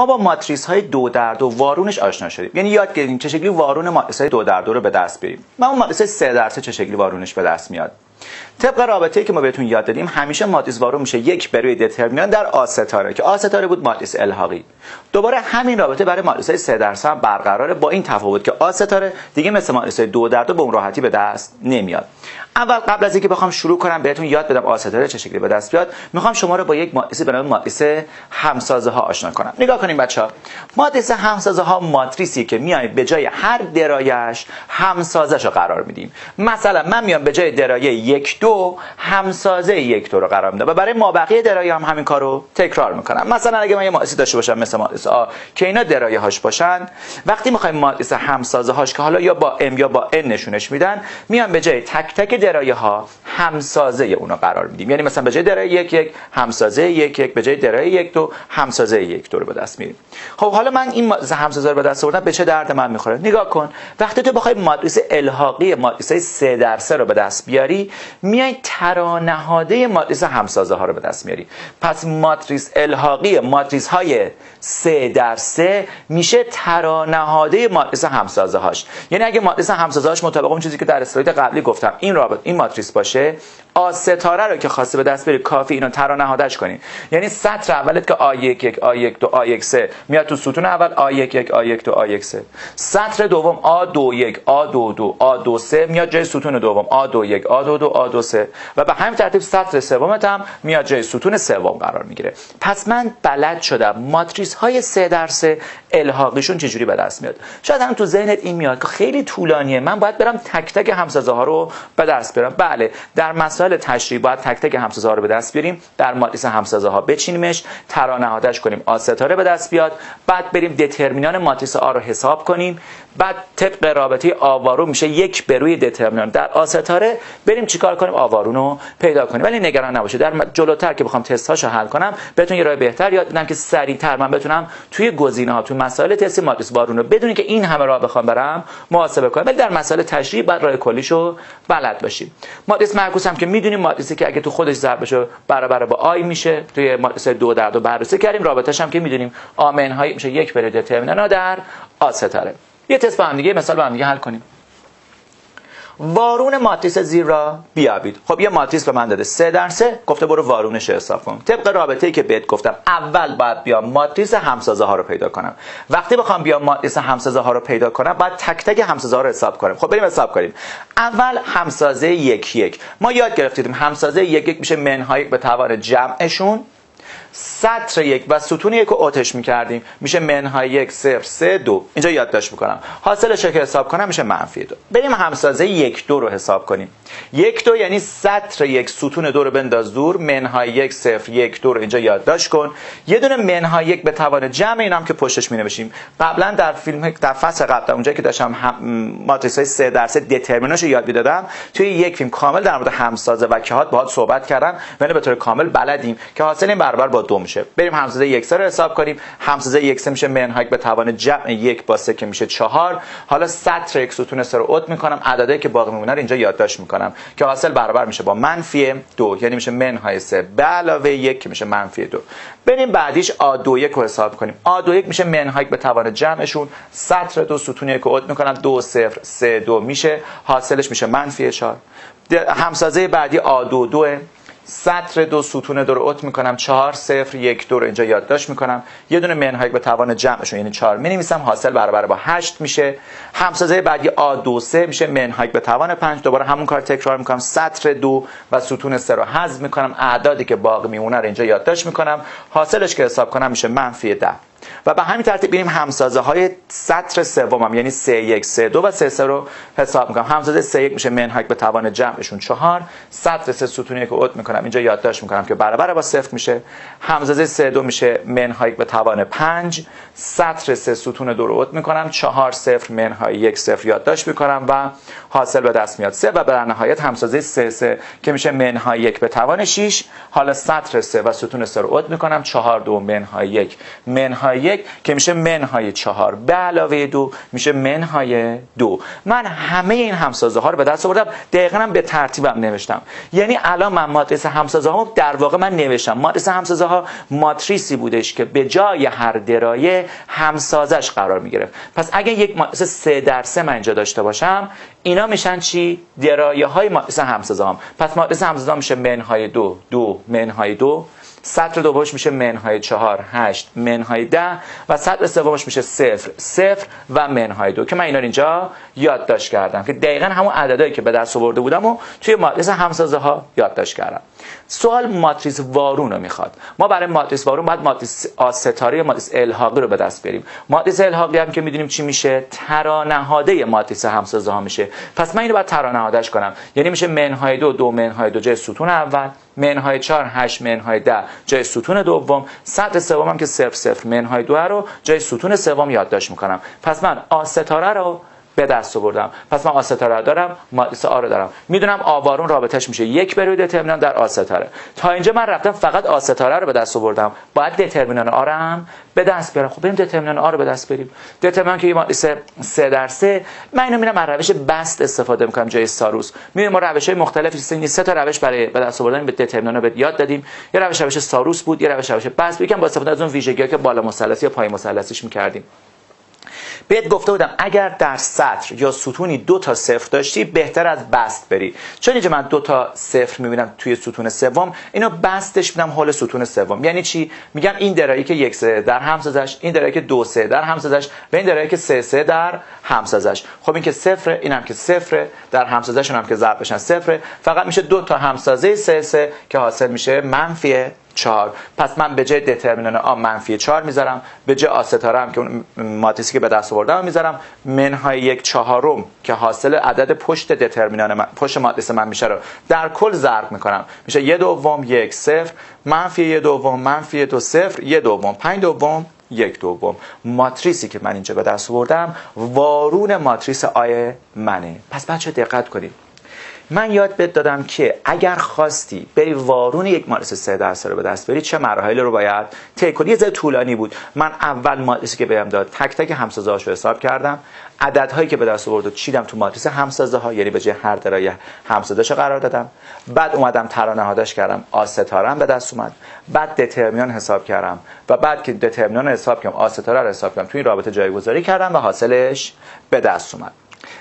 ما با ماتریس های 2x2 وارونش آشنا شدیم، یعنی یاد گرفتیم چه شکلی وارون ماتریس های 2x2 رو به دست بیاریم. اما ماتریس 3x3 چه شکلی وارونش به دست میاد؟ طبق رابطه‌ای که ما بهتون یاد دادیم همیشه ماتریس وارون میشه 1/روی دترمینان در آ ستاره که آ ستاره بود ماتریس الحاقی. دوباره همین رابطه برای ماتریس‌های 3x3 هم برقراره، با این تفاوت که آ ستاره دیگه مثل ماتریس‌های 2x2 به اون راحتی به دست نمیاد. اول قبل از اینکه بخوام شروع کنم بهتون یاد بدم آ ستاره چه شکلی به دست بیاد، میخوام شما رو با یک ماتریس به نام ماتریس همسازه‌ها آشنا کنم. نگاه کنین بچه‌ها، ماتریس همسازه‌ها ماتریسی که میایم به جای هر درایش همسازش رو قرار میدیم. مثلا من میام به جای درایه 1 2 همسازه 1 2 رو قرار میدم و برای مابقی درایه هم همین کارو تکرار میکنم. مثلا اگه من یه ماتریس داشته باشم مثل ماتریس آ که اینا درایه هاش باشن، وقتی میخوایم ماتریس همسازه هاش که حالا یا با ام یا با ان نشونش میدن، میام به جای تک تک درایه ها همسازه اونا قرار میدیم. یعنی مثلا به جای درایه 1 1 همسازه 1 1، به جای درایه 1 2 همسازه 1 2 رو به دست میاریم. خب حالا من این ماتریس همسازه رو به دست آوردم، به چه درد من میخوره؟ نگاه کن، وقتی تو بخوای ماتریس الحاقی ماتریس‌های 3x3 رو به دست بیاری، میای ترانهاده ماتریس همسازه ها رو به دست میاری. پس ماتریس الحاقی ماتریس های 3x3 میشه ترانهاده ماتریس همسازه هاش. یعنی اگه ماتریس همسازه هاش مطابق اون چیزی که در اسلاید قبلی گفتم این ماتریس باشه، آ ستاره رو که خواسته به دست بیاری کافی اینو ترانهادهش کنی. یعنی سطر اولت که آ1 1 آ1 2 آ1 3 میاد تو ستون اول آ1 1 آ1 2 آ1 3. سطر دوم آ2 1 آ2 2 آ2 3 میاد جای ستون دوم آ2 1 آ2 2 آ2 3 و به همین ترتیب سطر سومت هم میاد جای ستون سوم قرار میگیره. پس من بلد شدم ماتریس های 3x3 الحاقیشون چجوری به دست میاد. شاید هم تو ذهنت این میاد که خیلی طولانیه، من باید برم تک تک همسازه ها رو به دست بیارم. بله، در مسائل تشریح باید تک تک همسازه ها رو به دست بیاریم، در ماتریس همسازه ها بچینیمش، ترانهادهش کنیم، آ ستاره به دست بیاد، بعد بریم دترمینان ماتریس آ رو حساب کنیم، بعد طبق رابطه آوارون میشه 1/روی دترمینان در آ ستاره، بریم چیکار کنیم؟ آوارون رو پیدا کنیم. ولی نگران نباشه، در جلوتر که بخوام تست هاشو حل کنم بهتون یه راه بهتر یاد بدم که سریعتر من بتونم توی گزینه‌ها تو مسائل تست ماتریس وارون رو بدون که این همه راه بخوام برم محاسبه کنم. ولی در مسائل تشریح بعد راه کلیشو بلد باشیم. ماتریس معکوس هم که میدونیم ماتریسی که اگه تو خودش ضرب بشه برابر با آی میشه، توی ماتریس 2x2 بررسی کردیم. رابطه‌ش هم که میدونیم آ منهای میشه 1/روی دترمینان در آ ستاره. یه تست با هم دیگه، مثال با هم دیگه حل کنیم. وارون ماتریس زیر را بیابید. خب یه ماتریس به من داده 3x3، گفته برو وارونش حساب کن. طبق رابطه‌ای که بهت گفتم اول باید بیام ماتریس همسازه ها رو پیدا کنم. وقتی بخوام بیام ماتریس همسازه ها رو پیدا کنم باید تک تک همسازه ها رو حساب کنم. خب بریم حساب کنیم. اول همسازه 1 1 ما یاد گرفتیم همسازه 1 1 میشه منهای 1 به توان جمعشون، سطر 1 و ستون 1 رو آتش می‌کردیم میشه منهای 1 0 3 2. اینجا یادداشت می‌کنم، حاصلش رو حساب کنم میشه -2. بریم همسازه 1 2 رو حساب کنیم. 1 2 یعنی سطر 1 ستون 2 رو بنداز دور، منهای 1 0 1 2 رو اینجا یادداشت کن. یه دونه منهای 1 به توان جمع، اینم که پشتش می‌نویسیم. قبلا در فیلم در فصل قبل اونجا که داشتم ماتریس‌های 3x3 دترمینانتش رو یاد می‌دادم، توی یک فیلم کامل در مورد همسازه و کهات باهات صحبت کردم، ولی به طور کامل بلدیم که حاصل این برابر با 2 میشه. بریم همسازه 1 3 رو حساب کنیم. همسازه 1 3 میشه منهای 1 به توان جمع 1 با 3 که میشه 4. حالا سطر 1 ستون 3 رو ات می‌کنم، عددی که باقی میمونه رو اینجا یادداشت می‌کنم که حاصل برابر میشه با -2، یعنی میشه منهای 3 به علاوه 1 که میشه -2. بریم بعدیش آ2 1 رو حساب کنیم. آ2 1 میشه منهای 1 به توان جمعشون، سطر 2 ستون 1 رو ات می‌کنم، 2 0 3 2 میشه، حاصلش میشه -4. همسازه بعدی آ2 2، سطر 2 ستون 2 رو ات میکنم، 4 0 1 2 رو اینجا یادداشت میکنم. یه دونه منهای 1 به توان جمعشون یعنی 4 مینویسم، حاصل برابر با 8 میشه. همسازه بعدی آ2 3 میشه منهای 1 به توان 5. دوباره همون کار تکرار میکنم، سطر 2 و ستون 3 رو حذف میکنم، اعدادی که باقی میمونه رو اینجا یادداشت میکنم، حاصلش که حساب کنم میشه -10. و به همین ترتیب بریم همسازه های سطر سومم یعنی 3 1 3 2 و 3 3 رو حساب میکنم. همسازه 3 1 میشه منهای 1 به توان جمعشون 4، سطر 3 ستون 1 رو ات میکنم، اینجا یادداشت میکنم که برابر با 0 میشه. همسازه 3 2 میشه منهای 1 به توان 5، سطر 3 ستون 2 رو ات میکنم، 4 0 منهای 1 0 یادداشت میکنم و حاصل به دست میاد 3. و در نهایت همسازه 3 3 که میشه منهای 1 به توان 6، حالا سطر 3 و ستون 3 رو ات میکنم، 4 2 منهای 1 منهای منهای یک که میشه منهای چهار به علاوه دو میشه منهای دو. من همه این همسازه ها رو به دست آوردم، دقیقاً هم به ترتیبم نوشتم. یعنی الان من ماتریس همسازه ها در واقع من نوشتم. ماتریس همسازه ها ماتریسی بودش که به جای هر درایه همسازش قرار می گرفت. پس اگه یک ماتریس 3 در 3 من اینجا داشته باشم، اینا میشن چی؟ درایه های ماتریس همسازه ها. پس ماتریس همسازه ها میشه منهای دو دو منهای دو، سطر دومش میشه منهای 4 8 منهای 10 و سطر سومش میشه 0 0 و منهای 2 که من اینا اینجا یادداشت کردم که دقیقاً همون عددهایی که به دست آورده بودم و توی ماتریس همسازه ها یادداشت کردم. سوال ماتریس وارون رو میخواد. ما برای ماتریس وارون باید ماتریس آستاره یا ماتریس الحاقی رو به دست بیاریم. ماتریس الحاقی هم که میدونیم چی میشه؟ ترانهاده ماتریس همسازه ها میشه. پس من اینو باید ترانهادهش کنم. یعنی میشه منهای 2 2 منهای 2 جای ستون اول، منهای 4 8 منهای 10 جای ستون دوم، سطر سومم که 0 0 منهای 2 رو جای ستون سوم یادداشت میکنم. پس من آستاره رو به دست آوردم. پس من آستاره دارم، ماتریس آ رو دارم. میدونم آوارون رابطش میشه 1 بر روی دترمینان در آستاره. تا اینجا من رفتم فقط آستاره رو به دست آوردم. باید دترمینان آ رو هم به دست بیارم. خب بریم دترمینان آ رو به دست بریم. دترمینان که یه ماتریس 3 در 3، من اینو میرم از روش بست استفاده میکنم جای ساروس. میبینیم ما روش‌های مختلفی هستن. 3 تا روش برای به دست آوردن به دترمینان به یاد دادیم. یه روش ساروس بود، یه روش بست، یکم با استفاده از اون ویژگی‌ها که بالا مثلثی یا پای مثلثیش می‌کردیم. بهت گفته بودم اگر در سطر یا ستونی 2 تا 0 داشتی بهتر از بست بری، چون اینجا من 2 تا 0 میبینم توی ستون سوم، اینو بستش میدم حول ستون سوم. یعنی چی؟ میگم این درایی که 1 3 در همسازش، این درایی که 2 3 در همسازش و این درایی که 3 3 در همسازش. خب این که 0 اینم که 0 در همسازشون هم که ضرب بشن 0، فقط میشه 2 تا همسازه 3 3 که حاصل میشه منفی 4. پس من به جای دترمینان آ منفی 4 میذارم، به جای آستاره هم که اون ماتریسی که به دست آوردم میذارم، منهای 1/4 که حاصل عدد پشت دترمینان من پشت ماتریس من میشه رو در کل ضرب میکنم، میشه 1/2 1 0 منفی 1/2 منفی 2 0 1/2 5/2 1/2. ماتریسی که من اینجا به دست آوردم وارون ماتریس آ منه. پس بچه دقت کنید، من یاد بهت دادم که اگر خواستی بری وارون یک ماتریس 3 درصد رو به دست بری چه مراحل رو باید طی کنی. یه ذره طولانی بود. من اول ماتریسی که بهم داد تک تک همسازه‌هاش رو حساب کردم، عددهایی که به دست آورد و چیدم تو ماتریس همسازه‌ها، یعنی به جای هر درایه همسازه‌اش قرار دادم. بعد اومدم ترانه‌هاش کردم، آستاره به دست اومد. بعد دترمینان حساب کردم و بعد که دترمینان حساب کردم آستاره رو حساب کردم، تو این رابطه جایگذاری کردم و حاصلش به دست اومد.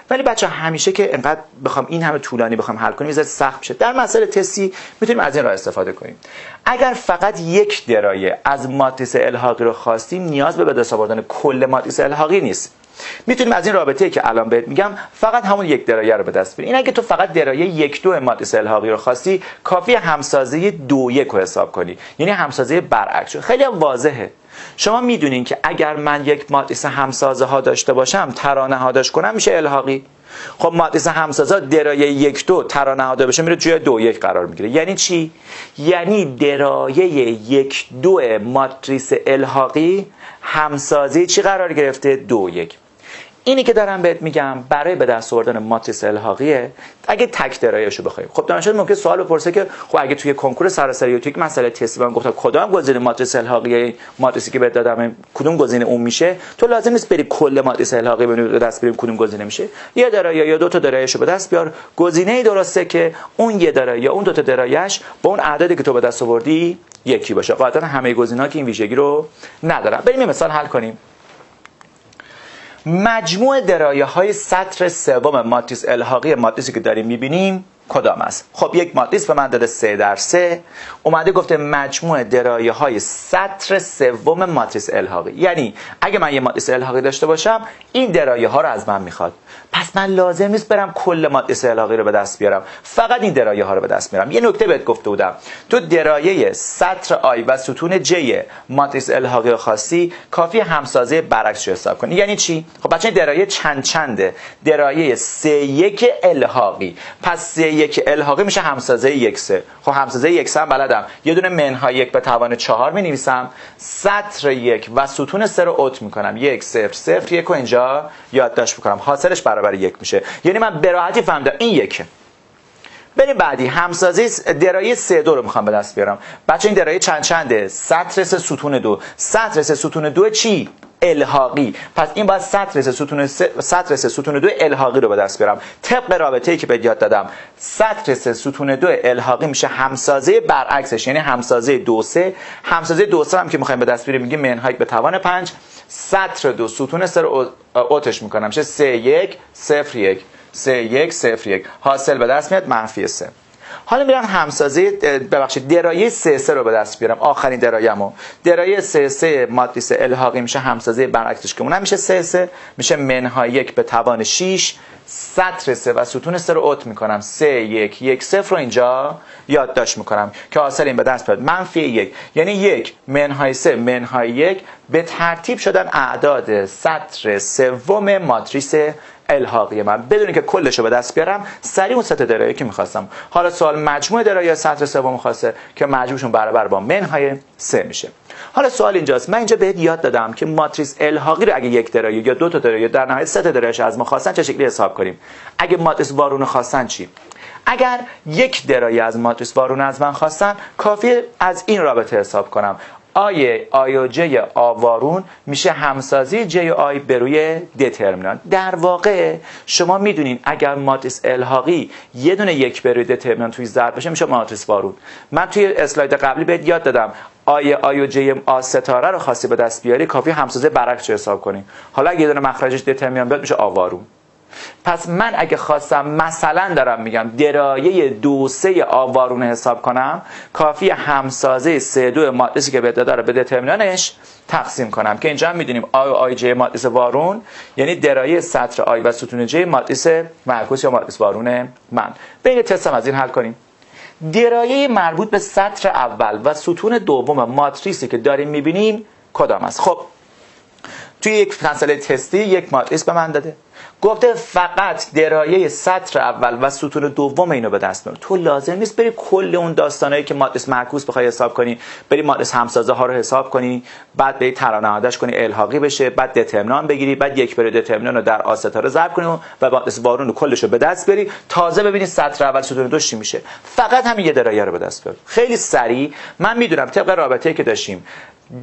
ولی بچه همیشه که انقدر بخوام این همه طولانی بخوام حل کنیم زیاد سخت میشه. در مسئله تستی میتونیم از این راه استفاده کنیم. اگر فقط 1 درایه از ماتریس الحاقی رو خواستیم نیاز به دست آوردن کل ماتریس الحاقی نیست. میتونیم از این رابطه‌ای که الان بهت میگم فقط همون 1 درایه رو به دست بیاریم. این اگه تو فقط درایه 1/2 ماتریس الحاقی رو خواستی کافی همسازه 2 1 رو حساب کنی، یعنی همسازه برعکس. خیلی واضحه. شما میدونین که اگر من یک ماتریس همسازه ها داشته باشم ترانهاداش کنم میشه الحاقی. خب ماتریس همسازه درایه 1/2 ترانهادا بشه میره جای 2 1 قرار میگیره. یعنی چی؟ یعنی درایه 1/2 ماتریس الحاقی همسازه چی قرار گرفته؟ 2 1. اینی که دارم بهت میگم برای به دست آوردن ماتریس الحاقیه اگه تک درایه‌شو بخوایم. خب دانشجو ممکنه سوال بپرسه که خب اگه توی کنکور سراسری یا توی یک مسئله تستی بهم گفتن کدام گزینه ماتریس الحاقیه، ماتریسی که بهت دادم کدوم گزینه اون میشه، تو لازم نیست بری کل ماتریس الحاقی به دست بیاریم کدوم گزینه میشه. یه درایه یا 2 تا درایه‌شو به دست بیار، گزینه درسته که اون 1 درایه یا اون 2 تا درایه‌اش با اون عددی که تو به دست آوردی یکی باشه. قاعدتا همه گزینه‌ها که این ویژگی رو ندارن. بریم یه مثال حل کنیم. مجموع درایه های سطر سوم ماتریس الحاقی ماتریسی که داریم میبینیم کدام است؟ خب یک ماتریس به من داده 3 در 3، اومده گفته مجموع درایه های سطر سوم ماتریس الحاقی، یعنی اگه من یه ماتریس الحاقی داشته باشم این درایه ها رو از من میخواد. پس من لازم نیست برم کل ماتریس الحاقی رو به دست بیارم، فقط این درایه ها رو به دست میارم. یه نکته بهت گفته بودم، تو درایه سطر آی و ستون جی ماتریس الحاقی رو خواستی کافی همسازه برعکس رو حساب کنی. یعنی چی؟ خب بچه‌ها درایه چنده؟ درایه 3 1 الحاقی. پس 3 1 الحاقی میشه همسازه 1 3. خب همسازه 1 3 هم بلدم، یه دونه منهای 1/4 می نویسم، سطر 1 و ستون 3 رو ات میکنم، 1 0 0 1 اینجا یادداشت میکنم، حاصلش برابر 1 میشه. یعنی من به راحتی فهمیدم این 1، بریم بعدی، همسازی درایی 3 2 رو میخوام به دست بیارم. بچه این درایی چند چنده؟ سطر 3 ستون 2. سطر 3 ستون 2 چی؟ الحاقی. پس این باید سطر 3 ستون 2 الحاقی رو به دست بیارم. طبق رابطه‌ای که به یاد دادم، سطر 3 ستون 2 الحاقی میشه همسازه برعکسش، یعنی همسازه 2 3. همسازه 2 3 هم که می‌خوایم به دست بیاریم میگیم منهاک به توان 5. سطر 2 ستون 3 رو اوتش می‌کنم، میشه 3 1 0 1. 3 1 0 1 حاصل به دست میاد منفی 3. حالا میرم همسازی ببخشید درایه 3 3 رو به دست بیارم، آخرین درایه‌مو. درایه 3 3 ماتریس الحاقی میشه همسازی برعکسش که اونم میشه 3 3، میشه منهای 1 به توان 6. سطر 3 و ستون 3 رو اوت میکنم، 3 1 1 0 رو اینجا یادداشت میکنم که حاصل این به دست بیاد منفی 1. یعنی 1 منهای 3 منهای 1 به ترتیب شدن اعداد سطر سوم ماتریس الحاقی من. بدون که کلش رو به دست بیارم سریع اون سطح درایی که می‌خواستم. حالا سوال مجموع درایی سطر سوم خواسته که مجموعشون برابر با منهای 3 میشه. حالا سوال اینجاست، من اینجا بهت یاد دادم که ماتریس الحاقی رو اگه یک درایی یا دو تا درایی در نهایت سه تا دراییش از ما خواستن چه شکلی حساب کنیم. اگه ماتریس وارونه خواستن چی؟ اگر یک درایی از ماتریس وارونه از من خواستن کافیه از این رابطه حساب کنم. آی و جی آوارون میشه همسازی جی و آی بر روی دترمینان. در واقع شما میدونین اگر ماتریس الحاقی یه دونه یک بر روی دترمینان توی ضرب بشه میشه ماتریس وارون. من توی اسلاید قبلی بهت یاد دادم آی و جی آ ستاره رو خاصی به دست بیاری کافی همسازی برعکسش حساب کنیم. حالا اگه یه دونه مخرجش دترمینان بیاد میشه آوارون. پس من اگه خواستم مثلا دارم میگم درایه 2 3 آوارونه حساب کنم کافی همسازه 3 2 ماتریسی که به داده رو به دترمینانش تقسیم کنم که اینجا هم میدونیم آی و آی جی ماتریس وارون یعنی درایه سطر آی و ستون جی ماتریس معکوس یا ماتریس وارون من. بین تستم از این حل کنیم. درایه مربوط به سطر اول و ستون دوم ماتریسی که داریم میبینیم کدام است؟ خب توی یک مسئله تستی یک ماتریس به من داده گفته فقط درایه سطر اول و ستون دوم اینو به دست بیار. تو لازم نیست بری کل اون داستانایی که ماتریس معکوس بخوای حساب کنی، بری ماتریس همسازه ها رو حساب کنی، بعد بری ترانه‌اش کنی الحاقی بشه، بعد دترمینان بگیری، بعد یک بر دترمینان رو در آ ستاره ضرب کنی و ماتریس وارون رو کلش رو به دست بری، تازه ببینی سطر اول ستون دو چی میشه. فقط همین یه درایه رو به دست بیار. خیلی سریع من میدونم طبق رابطه‌ای که داشتیم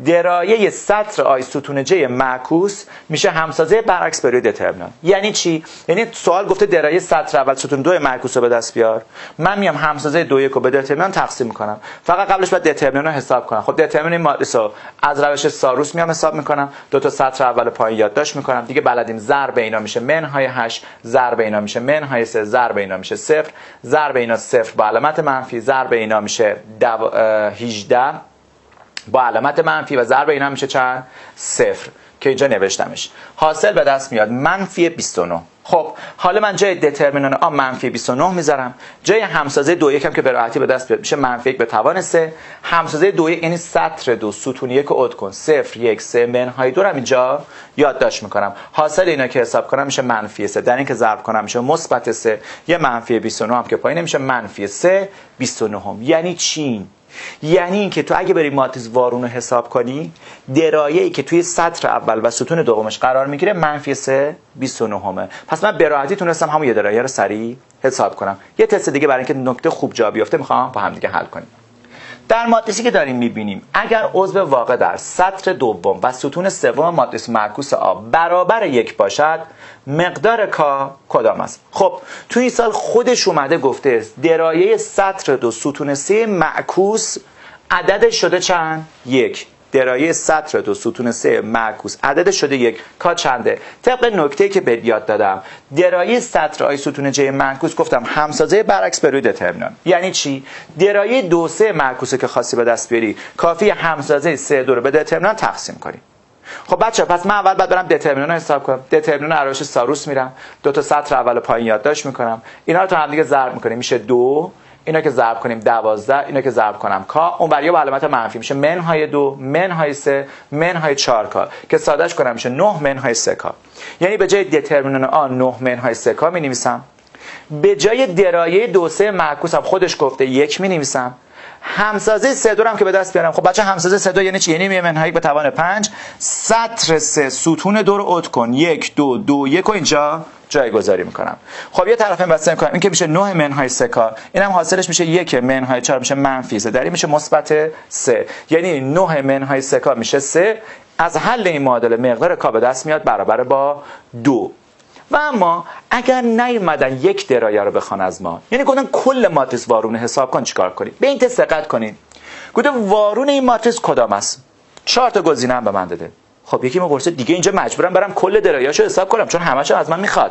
درایه سطر آی ستون جی معکوس میشه همسازه برعکس بر روی دترمینان. یعنی چی؟ یعنی سوال گفته درایه سطر اول ستون 2 معکوس رو به دست بیار. من میام همسازه 2 1 رو به دترمینان تقسیم میکنم. فقط قبلش باید دترمینان رو حساب کنم. خب دترمینان ماتریس رو از روش ساروس میام حساب میکنم. دو تا سطر اول پایین یادداشت میکنم. دیگه بلدیم ضرب اینا میشه منهای 8، ضرب اینا میشه منهای 3، ضرب اینا میشه 0، ضرب اینا 0 با علامت منفی، ضرب اینا میشه 18 با علامت منفی و ضرب اینا میشه چند؟ 0 که اینجا نوشتمش. حاصل به دست میاد منفی 29. خب حالا من جای دترمینان آ منفی 29 میذارم، جای همسازه 2 1 هم که به راحتی به دست بیاد میشه منفی 1 به توان 3. همسازه 2 1 یعنی سطر 2 ستون 1 رو اد کن، 0 1 3 منهای 2 رو اینجا یادداشت میکنم. حاصل اینا که حساب کنم میشه منفی 3، در این که ضرب کنم میشه مثبت 3، یه منفی 29 هم که پایین میشه منفی 3 29 هم. یعنی چی؟ یعنی اینکه تو اگه بری ماتریس وارون رو حساب کنی درایه‌ای که توی سطر اول و ستون دومش قرار میگیره منفی 3 29م. پس من به راحتی تونستم همون یه درایه رو سریع حساب کنم. یه تست دیگه برای اینکه نکته خوب جا بیفته میخوام با هم دیگه حل کنیم. در ماتریسی که داریم میبینیم اگر عضو واقع در سطر دوم و ستون سوم ماتریس معکوس آ برابر 1 باشد مقدار کا کدام است؟ خب تو این سال خودش اومده گفته درایه سطر 2 ستون 3 معکوس عددش شده چند؟ 1. درایه سطر 2 ستون 3 معکوس عددش شده 1 کا چنده؟ طبق نکته‌ای که به یاد دادم درایه سطر آی ستون ج معکوس گفتم همسازه برعکس بر روی دترمینان. یعنی چی؟ درایه 2 3 معکوسه که خاصی به دست بیاری کافی همسازه 3 2 رو به دترمینان تقسیم کنی. خب بچه پس من اول باید برم دترمینان رو حساب کنم. دترمینان عراش ساروس میرم، دو تا سطر اول پایین یادداشت میکنم، اینا رو تا هم دیگه ضرب میکنیم میشه 2، اینا که ضرب کنیم 12، اینا که ضرب کنم کا، اون بریا با علامت منفی میشه منهای 2 منهای 3 منهای 4 کا که سادهش کنم میشه 9 منهای 3 کا. یعنی به جای دترمینان آ 9 منهای 3 کا می نویسم، به جای درایه 2 3 معکوسم خودش گفته 1 می نویسم، همسازه 3 2 هم که به دست بیارم. خب بچه همسازه 3 2 یعنی چی؟ یعنی منهای 1 به توان 5 سطر 3 ستون 2 رو اد کن 1 2 2 1 رو اینجا جایگذاری میکنم. خب یه طرف بسته میکنم، این که میشه 9 منهای 3 کا، اینم حاصلش میشه 1 منهای 4 میشه منفی 3، در این میشه مثبت 3. یعنی 9 منهای 3 کا میشه 3. از حل این معادله مقدار کا به دست میاد برابر با 2. و اما اگر نیومدن یک درایه رو بخوان از ما، یعنی گفتن کل ماتریس وارونه حساب کن، چیکار کنید؟ به این تست دقت کنید. گفته وارون این ماتریس کدام است؟ 4 تا گزینه هم به من داده. خب یکی من پرسید دیگه اینجا مجبورم برم کل درایه‌اشو حساب کنم چون همه‌شو از من میخواد.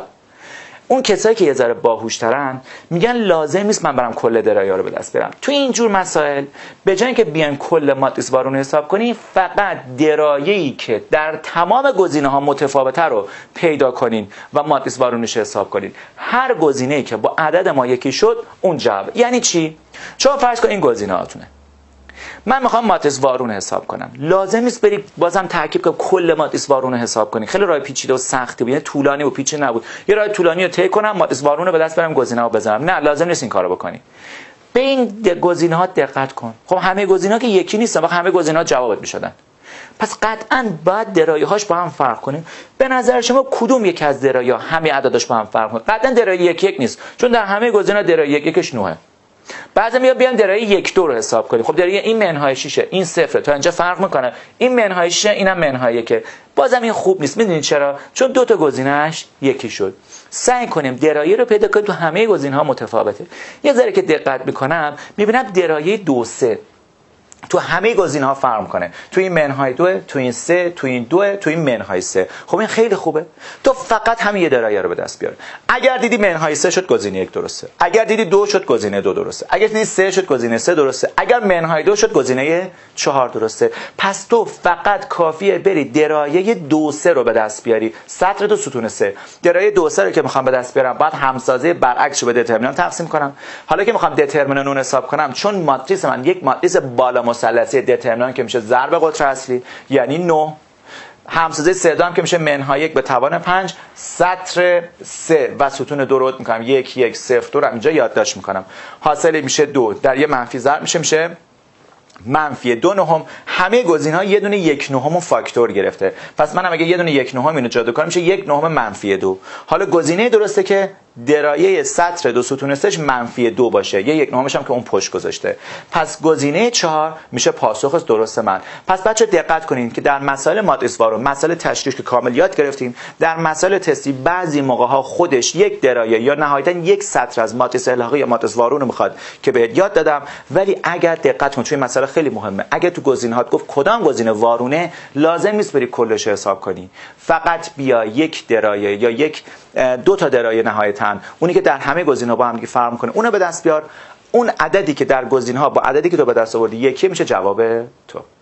اون کسایی که یه ذره باهوش‌ترن میگن لازم نیست من برم کل درایه‌ها رو به دست بیارم. تو این جور مسائل به جای اینکه بیایم کل ماتریس وارون رو حساب کنیم، فقط درایه‌ای که در تمام گزینه‌ها متفاوته رو پیدا کنین و ماتریس وارونش رو حساب کنین. هر گزینه‌ای که با عدد ما یکی شد اون جواب. یعنی چی؟ چون فرض کن این گزینه‌هاتونه. من میخوام ماتریس وارون حساب کنم، لازم نیست بری بازم ترکیب که کل ماتریس وارون رو حساب کنی. خیلی راه پیچیده و سختی بود، یعنی طولانی و پیچیده نبود. یه راه طولانی رو طی کنم، ماتریس وارون رو به دست برم، گزینه‌ها بزنم. نه، لازم نیست این کارو بکنی. به این گزینه‌ها دقت کن. خب همه گزینه‌ها که یکی نیستن، وقتی همه گزینه‌ها جوابت میشدن. پس قطعاً باید درایه‌هاش با هم فرق کنه. به نظر شما کدوم یک از درایه‌ها همه عدداش با هم فرق کنه؟ قطعاً درایه یک نیست، چون در همه گزینه‌ها درایه یکش 9. بعضی میاد بیان درایه 1 2 رو حساب کنیم. خب درایه این منهای 6، این صفره، تا اینجا فرق میکنه. این منهای 6، اینم منهای 1. بازم این خوب نیست. میدونید چرا؟ چون دو تا گزینه‌اش یکی شد. سعی کنیم درایه رو پیدا کنیم تو همه گزینه‌ها متفاوته. یه ذره که دقت میکنم میبینم درایه 2 3 تو همه گزینه‌ها فرق میکنه. تو این منهای 2، تو این 3، تو این 2، تو این منهای 3. خب این خیلی خوبه. تو فقط همین یه درایه رو به دست بیار. اگر دیدی منهای 3 شد گزینه 1 درسته. اگر دیدی 2 شد گزینه 2 درسته. اگر دیدی 3 شد گزینه 3 درسته. اگر منهای 2 شد گزینه 4 درسته. پس تو فقط کافیه بری درایه 2 3 رو به دست بیاری. سطر 2 ستون 3. درایه 2 3 رو که میخوام به دست بیارم، بعد همسازه برعکسش رو به دترمینان تقسیم کنم. حالا که میخوام دترمینان رو حساب کنم، چون ماتریس من یک ماتریس بالا مثلثی دترمینان که میشه ضرب قطر اصلی یعنی 9، همسازه 3 هم که میشه منهای 1 به توان 5، سطر 3 و ستون 2 رو میکنم 1 1 0 2 رو اینجا یادداشت میکنم. حاصل میشه 2 در یه منفی ضرب میشه منفی 2 9. همه گزینه‌ها یه دونه 1 9 فاکتور گرفته، پس منم اگه یه دونه 1 9 اینو جادو کنم میشه 1 9 منفی 2. حالا گزینه درسته که درایه سطر 2 ستون 3 منفی 2 باشه، یه 1 9 هم که اون پشت گذاشته. پس گزینه 4 میشه پاسخ درست من. پس بچه دقت کنین که در مسائل ماتریس وارون، مسائل تشریح که کامل یاد گرفتیم، در مسائل تستی بعضی موقع‌ها خودش یک درایه یا نهایتاً یک سطر از ماتریس الحاقی یا ماتریس وارون رو میخواد که بهت یاد دادم. ولی اگر دقت کنین، چون این مسئله خیلی مهمه، اگر تو گزینه‌هات گفت کدام گزینه وارونه، لازم نیست بری کلش حساب کنی. فقط بیا یک درایه یا یک دو تا درایه نهایتاً، اونی که در همه گزینه‌ها با هم دیگه فرق می‌کنه، اونو به دست بیار. اون عددی که در گزینه‌ها با عددی که تو به دست آوردی یکی میشه جواب تو.